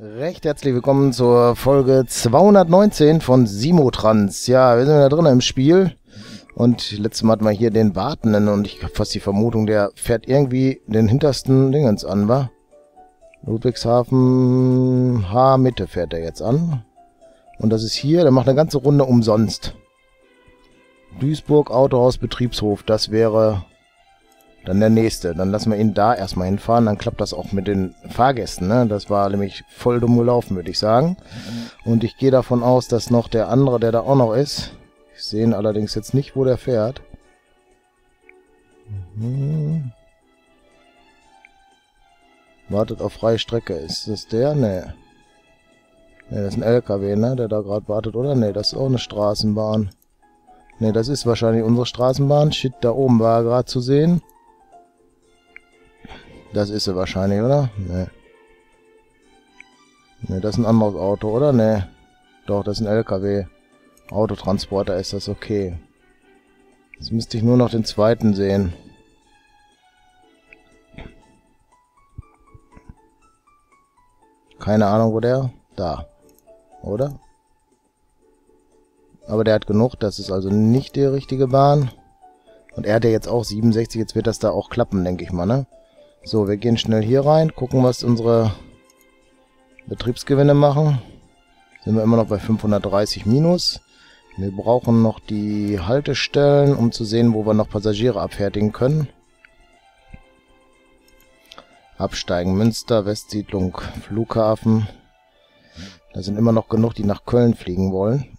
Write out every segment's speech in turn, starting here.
Recht herzlich willkommen zur Folge 219 von Simutrans. Ja, wir sind da drin im Spiel und letztes Mal hatten wir hier den Wartenden und ich habe fast die Vermutung, der fährt irgendwie den hintersten Dingens an, wa? Ludwigshafen H Mitte fährt er jetzt an und das ist hier, der macht eine ganze Runde umsonst. Duisburg Autohaus Betriebshof, das wäre dann der nächste. Dann lassen wir ihn da erstmal hinfahren. Dann klappt das auch mit den Fahrgästen, ne? Das war nämlich voll dumm gelaufen, würde ich sagen. Und ich gehe davon aus, dass noch der andere, der da auch noch ist. Ich sehe ihn allerdings jetzt nicht, wo der fährt. Wartet auf freie Strecke. Ist das der? Ne. Ne, das ist ein LKW, ne? Der da gerade wartet, oder? Ne, das ist auch eine Straßenbahn. Ne, das ist wahrscheinlich unsere Straßenbahn. Shit, da oben war er gerade zu sehen. Das ist sie wahrscheinlich, oder? Ne. Ne, das ist ein anderes Auto, oder? Ne. Doch, das ist ein LKW. Autotransporter ist das, okay. Jetzt müsste ich nur noch den zweiten sehen. Keine Ahnung, wo der? Da. Oder? Aber der hat genug, das ist also nicht die richtige Bahn. Und er hat ja jetzt auch 67, jetzt wird das da auch klappen, denke ich mal, ne? So, wir gehen schnell hier rein, gucken, was unsere Betriebsgewinne machen. Sind wir immer noch bei 530 minus. Wir brauchen noch die Haltestellen, um zu sehen, wo wir noch Passagiere abfertigen können. Absteigen, Münster, Westsiedlung, Flughafen. Da sind immer noch genug, die nach Köln fliegen wollen.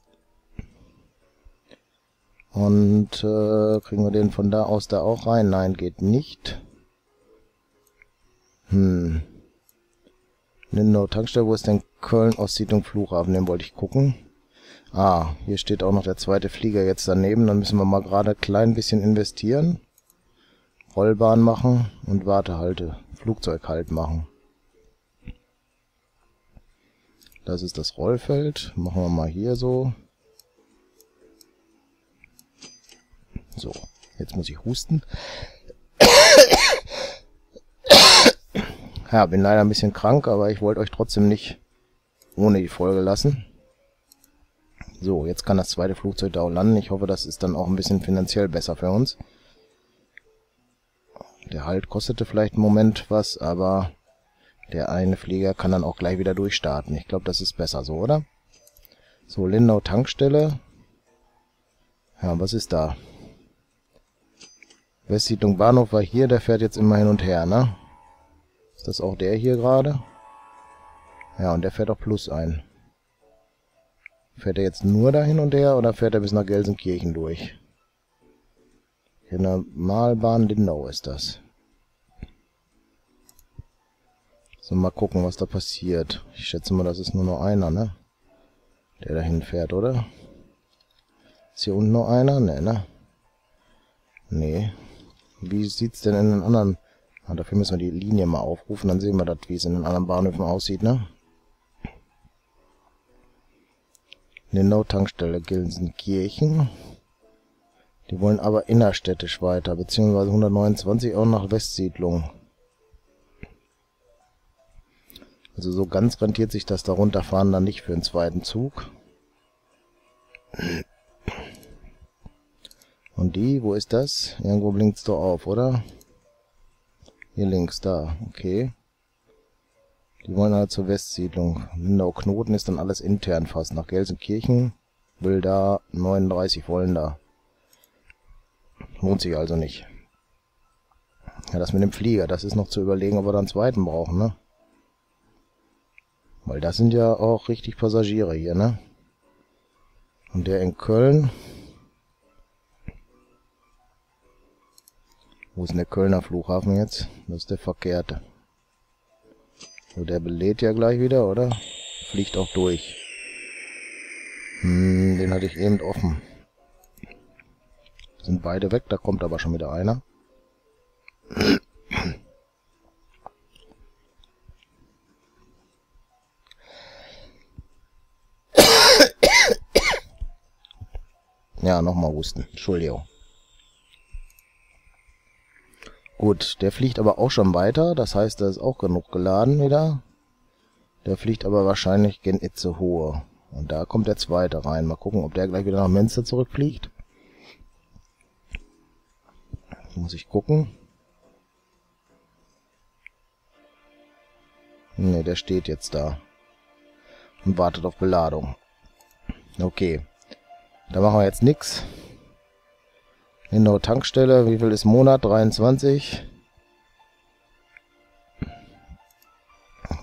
Und kriegen wir den von da aus da auch rein? Nein, geht nicht. Lindau Tankstelle, wo ist denn Köln-Ostsiedlung Flughafen? Den wollte ich gucken. Ah, hier steht auch noch der zweite Flieger jetzt daneben. Dann müssen wir mal gerade ein klein bisschen investieren. Rollbahn machen und Wartehalte. Flugzeughalt machen. Das ist das Rollfeld. Machen wir mal hier so. So, jetzt muss ich husten. Ja, bin leider ein bisschen krank, aber ich wollte euch trotzdem nicht ohne die Folge lassen. So, jetzt kann das zweite Flugzeug da landen. Ich hoffe, das ist dann auch ein bisschen finanziell besser für uns. Der Halt kostete vielleicht einen Moment was, aber der eine Flieger kann dann auch gleich wieder durchstarten. Ich glaube, das ist besser so, oder? So, Lindau Tankstelle. Ja, was ist da? Westsiedlung Bahnhof war hier, der fährt jetzt immer hin und her, ne? Ist das auch der hier gerade? Ja, und der fährt auch Plus ein. Fährt er jetzt nur da hin und her oder fährt er bis nach Gelsenkirchen durch? In der Malbahn Lindau ist das. So, mal gucken, was da passiert. Ich schätze mal, das ist nur noch einer, ne? Der da hinfährt, oder? Ist hier unten noch einer? Ne, ne? Nee. Wie sieht's denn in den anderen? Ah, dafür müssen wir die Linie mal aufrufen, dann sehen wir das, wie es in den anderen Bahnhöfen aussieht, ne? Lindau-Tankstelle Gelsenkirchen. Die wollen aber innerstädtisch weiter, beziehungsweise 129 auch nach Westsiedlung. Also so ganz rentiert sich das da runterfahren dann nicht für den zweiten Zug. Und die, wo ist das? Irgendwo blinkt's doch auf, oder? Hier links, da, okay. Die wollen halt zur Westsiedlung. Lindau-Knoten ist dann alles intern fast. Nach Gelsenkirchen will da 39 wollen da. Lohnt sich also nicht. Ja, das mit dem Flieger, das ist noch zu überlegen, ob wir da einen zweiten brauchen, ne? Weil das sind ja auch richtig Passagiere hier, ne? Und der in Köln... Wo ist denn der Kölner Flughafen jetzt? Das ist der verkehrte. So, der belädt ja gleich wieder, oder? Fliegt auch durch. Den hatte ich eben offen. Sind beide weg, da kommt aber schon wieder einer. Ja, nochmal husten. Entschuldigung. Gut, der fliegt aber auch schon weiter, das heißt, da ist auch genug geladen wieder. Der fliegt aber wahrscheinlich gen Itzehoe. Und da kommt der zweite rein. Mal gucken, ob der gleich wieder nach Menze zurückfliegt. Muss ich gucken. Ne, der steht jetzt da. Und wartet auf Beladung. Okay. Da machen wir jetzt nichts. Lindauer Tankstelle. Wie viel ist Monat? 23.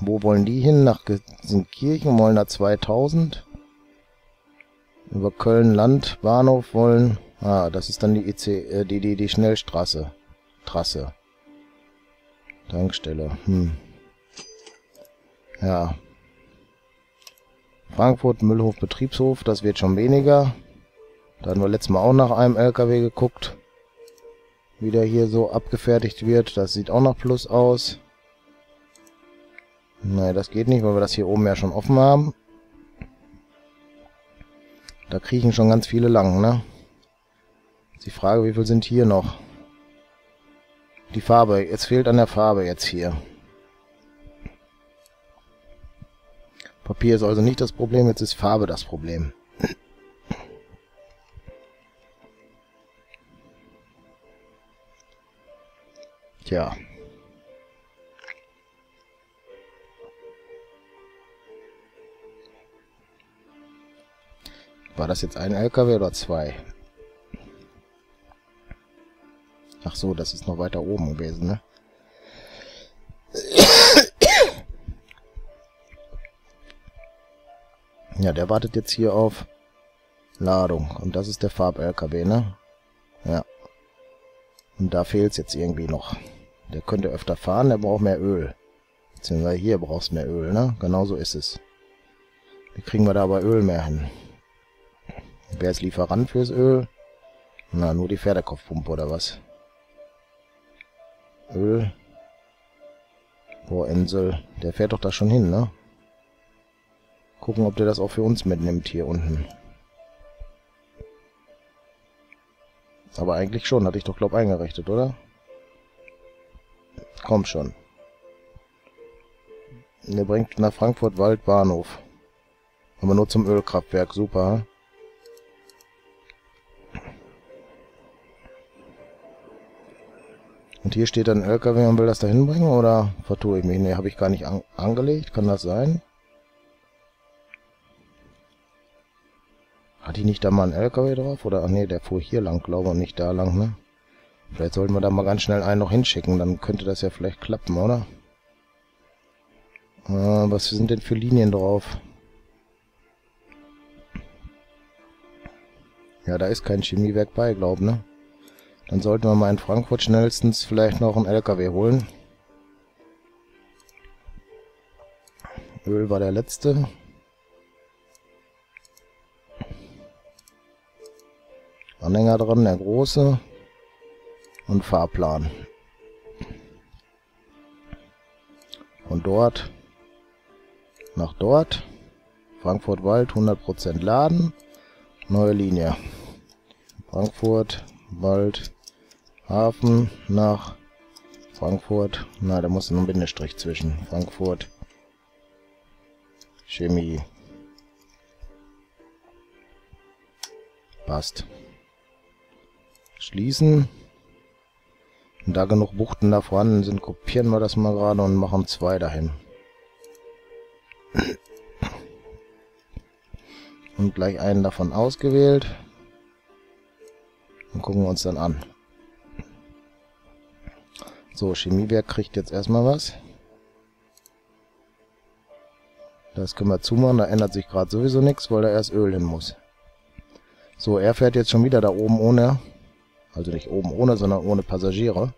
Wo wollen die hin? Nach Gelsenkirchen wollen da 2000. Über Köln Land Bahnhof wollen... Ah, das ist dann die die Schnellstraße. Trasse. Tankstelle. Hm. Ja. Frankfurt Müllhof Betriebshof. Das wird schon weniger. Da hatten wir letztes Mal auch nach einem LKW geguckt. Wie der hier so abgefertigt wird. Das sieht auch nach Plus aus. Nein, das geht nicht, weil wir das hier oben ja schon offen haben. Da kriechen schon ganz viele lang, ne? Jetzt die Frage, wie viel sind hier noch? Die Farbe, jetzt fehlt an der Farbe jetzt hier. Papier ist also nicht das Problem, jetzt ist Farbe das Problem. Tja. War das jetzt ein LKW oder zwei? Ach so, das ist noch weiter oben gewesen, ne? Ja, der wartet jetzt hier auf Ladung. Und das ist der Farb-LKW, ne? Ja. Und da fehlt es jetzt irgendwie noch. Der könnte öfter fahren, der braucht mehr Öl. Beziehungsweise hier brauchst du mehr Öl, ne? Genau so ist es. Wie kriegen wir da aber Öl mehr hin? Wer ist Lieferant fürs Öl? Na, nur die Pferdekopfpumpe oder was? Öl. Boah, Insel. Der fährt doch da schon hin, ne? Gucken, ob der das auch für uns mitnimmt hier unten. Aber eigentlich schon. Hatte ich doch, glaub, eingerichtet, oder? Kommt schon. Der bringt nach Frankfurt-Wald-Bahnhof. Aber nur zum Ölkraftwerk. Super, hm? Und hier steht dann ein LKW und will das da hinbringen, oder vertue ich mich? Ne, habe ich gar nicht angelegt. Kann das sein? Hat die nicht da mal einen LKW drauf? Oder, ach ne, der fuhr hier lang, glaube ich, und nicht da lang, ne? Vielleicht sollten wir da mal ganz schnell einen noch hinschicken, dann könnte das ja vielleicht klappen, oder? Was sind denn für Linien drauf? Ja, da ist kein Chemiewerk bei, glaube ich, ne? Dann sollten wir mal in Frankfurt schnellstens vielleicht noch einen LKW holen. Öl war der letzte. Anhänger dran, der große. Und Fahrplan. Von dort nach dort. Frankfurt-Wald, 100% laden. Neue Linie. Frankfurt-Wald. Hafen nach Frankfurt. Na, da muss noch ein Bindestrich zwischen. Frankfurt. Chemie. Passt. Schließen. Und da genug Buchten da vorhanden sind, kopieren wir das mal gerade und machen zwei dahin. Und gleich einen davon ausgewählt. Und gucken wir uns dann an. So, Chemiewerk kriegt jetzt erstmal was. Das können wir zumachen, da ändert sich gerade sowieso nichts, weil da erst Öl hin muss. So, er fährt jetzt schon wieder da oben ohne. Also nicht oben ohne, sondern ohne Passagiere.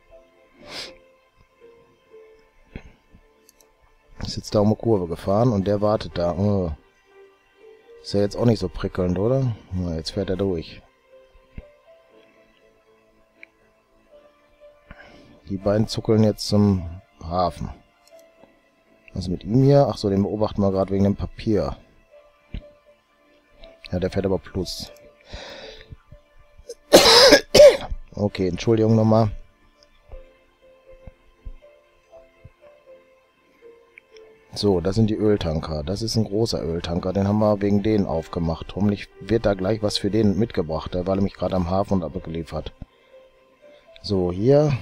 Ist jetzt da um eine Kurve gefahren und der wartet da. Oh. Ist ja jetzt auch nicht so prickelnd, oder? Na, jetzt fährt er durch. Die beiden zuckeln jetzt zum Hafen. Also mit ihm hier. Ach so, den beobachten wir gerade wegen dem Papier. Ja, der fährt aber plus. Okay, Entschuldigung nochmal. So, das sind die Öltanker. Das ist ein großer Öltanker. Den haben wir wegen denen aufgemacht. Hoffentlich wird da gleich was für den mitgebracht. Der war nämlich gerade am Hafen und abgeliefert. So, hier.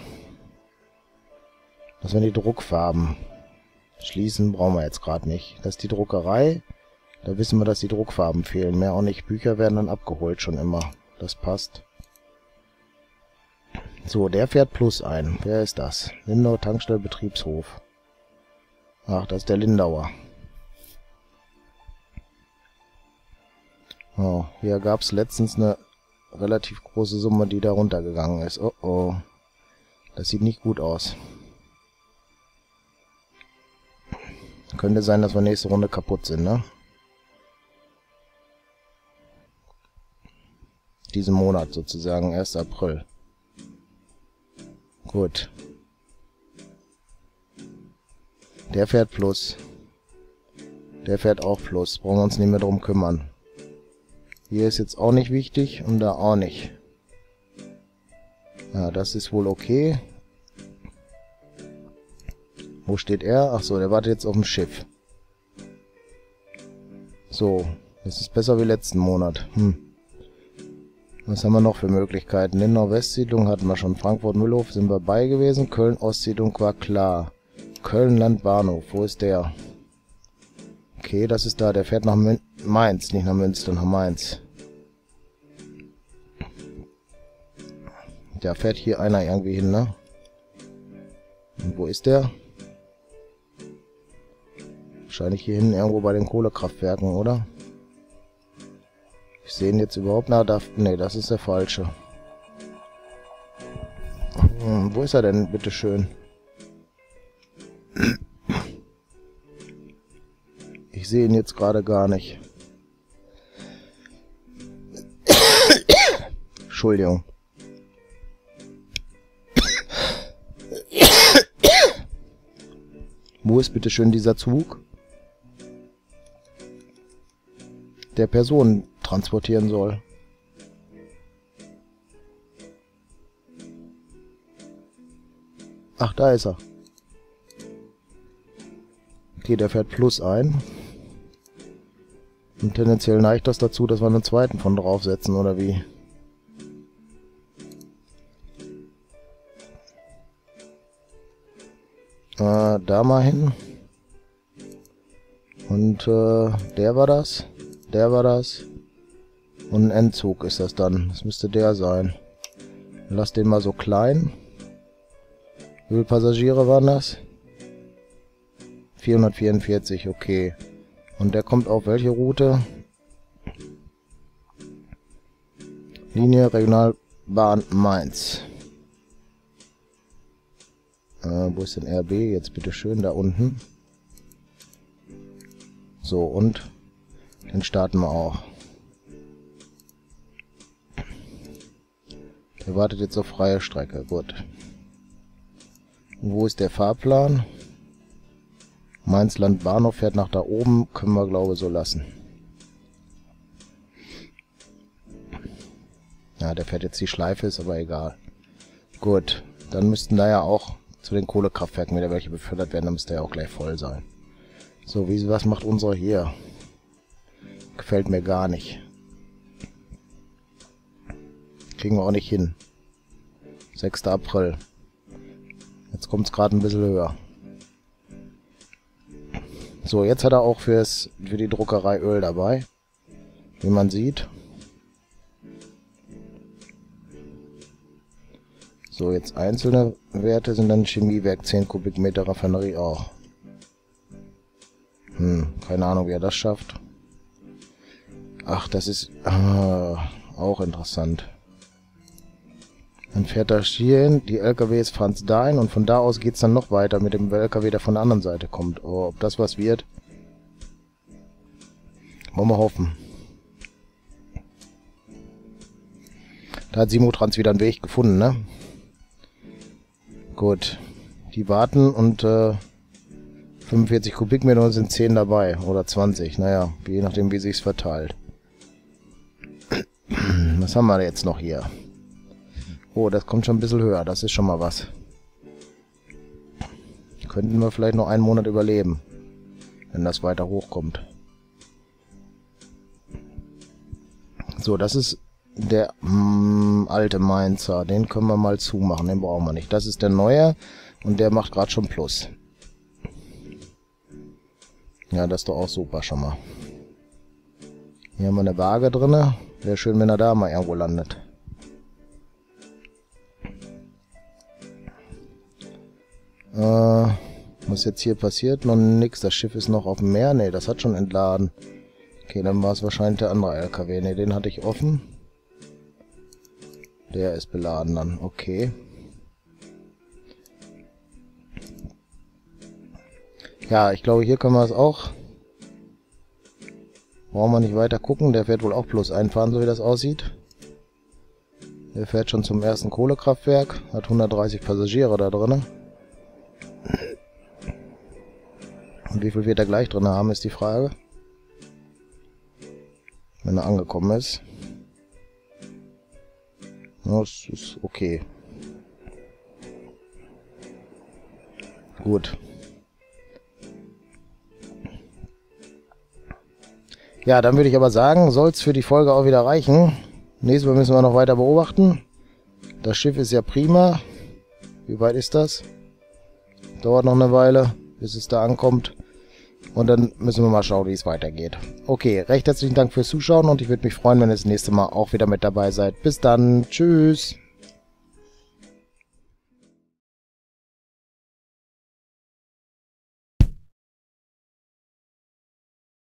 Das sind die Druckfarben. Schließen brauchen wir jetzt gerade nicht. Das ist die Druckerei. Da wissen wir, dass die Druckfarben fehlen. Mehr auch nicht. Bücher werden dann abgeholt schon immer. Das passt. So, der fährt plus ein. Wer ist das? Lindauer Tankstelle Betriebshof. Ach, das ist der Lindauer. Oh, hier gab es letztens eine relativ große Summe, die da runtergegangen ist. Oh oh. Das sieht nicht gut aus. Könnte sein, dass wir nächste Runde kaputt sind, ne? Diesen Monat sozusagen, 1. April. Gut. Der fährt plus. Der fährt auch plus. Brauchen wir uns nicht mehr drum kümmern. Hier ist jetzt auch nicht wichtig und da auch nicht. Ja, das ist wohl okay. Wo steht er? Achso, der wartet jetzt auf dem Schiff. So, das ist besser wie letzten Monat. Was haben wir noch für Möglichkeiten? Lindau Westsiedlung hatten wir schon. Frankfurt Müllhof sind wir bei gewesen. Köln-Ostsiedlung war klar. Köln Land Bahnhof, wo ist der? Okay, das ist da. Der fährt nach Mainz, nicht nach Münster, nach Mainz. Da fährt hier einer irgendwie hin, ne? Und wo ist der? Wahrscheinlich hier hinten irgendwo bei den Kohlekraftwerken, oder? Ich sehe ihn jetzt überhaupt nicht. Ne, das ist der falsche. Wo ist er denn, bitteschön? Ich sehe ihn jetzt gerade gar nicht. Entschuldigung. Wo ist bitteschön dieser Zug, der Personen transportieren soll? Ach, da ist er. Okay, der fährt plus ein. Und tendenziell neigt das dazu, dass wir einen zweiten von draufsetzen, oder wie? Da mal hin. Und der war das. Der war das. Und ein Endzug ist das dann. Das müsste der sein. Lass den mal so klein. Wie viele Passagiere waren das? 444, okay. Und der kommt auf welche Route? Linie Regionalbahn Mainz. Wo ist denn RB? Jetzt bitteschön, da unten. So, und den starten wir auch. Der wartet jetzt auf freie Strecke, gut. Und wo ist der Fahrplan? Mainz-Land-Bahnhof fährt nach da oben. Können wir, glaube ich, so lassen. Ja, der fährt jetzt die Schleife, ist aber egal. Gut, dann müssten da ja auch zu den Kohlekraftwerken wieder welche befördert werden. Da müsste ja auch gleich voll sein. So, was macht unsere hier? Gefällt mir gar nicht. Kriegen wir auch nicht hin. 6. April. Jetzt kommt es gerade ein bisschen höher. So, jetzt hat er auch für die Druckerei Öl dabei, wie man sieht. So, jetzt einzelne Werte sind dann Chemiewerk, 10 Kubikmeter, Raffinerie auch. Keine Ahnung, wie er das schafft. Ach, das ist auch interessant. Dann fährt er hier hin, die LKWs fahren dahin und von da aus geht es dann noch weiter mit dem LKW, der von der anderen Seite kommt. Oh, ob das was wird? Wollen wir hoffen. Da hat Simutrans wieder einen Weg gefunden, ne? Gut. Die warten und 45 Kubikmeter sind 10 dabei oder 20. Naja, je nachdem, wie sich's verteilt. Was haben wir jetzt noch hier? Oh, das kommt schon ein bisschen höher. Das ist schon mal was. Könnten wir vielleicht noch einen Monat überleben. wenn das weiter hochkommt. So, das ist der alte Mainzer. Den können wir mal zumachen, den brauchen wir nicht. Das ist der neue und der macht gerade schon Plus. Ja, das ist doch auch super schon mal. Hier haben wir eine Waage drin. Wäre schön, wenn er da mal irgendwo landet. Was jetzt hier passiert? Noch nix. Das Schiff ist noch auf dem Meer. Ne, das hat schon entladen. Okay, dann war es wahrscheinlich der andere LKW. Ne, den hatte ich offen. Der ist beladen dann. Okay. Ja, ich glaube, hier können wir es auch. Brauchen wir nicht weiter gucken. Der fährt wohl auch bloß einfahren, so wie das aussieht. Der fährt schon zum ersten Kohlekraftwerk. Hat 130 Passagiere da drin. Und wie viel wir da gleich drin haben, ist die Frage. Wenn er angekommen ist. Das ist okay. Gut. Ja, dann würde ich aber sagen, soll es für die Folge auch wieder reichen. Nächstes Mal müssen wir noch weiter beobachten. Das Schiff ist ja prima. Wie weit ist das? Dauert noch eine Weile, bis es da ankommt. Und dann müssen wir mal schauen, wie es weitergeht. Okay, recht herzlichen Dank fürs Zuschauen und ich würde mich freuen, wenn ihr das nächste Mal auch wieder mit dabei seid. Bis dann, tschüss!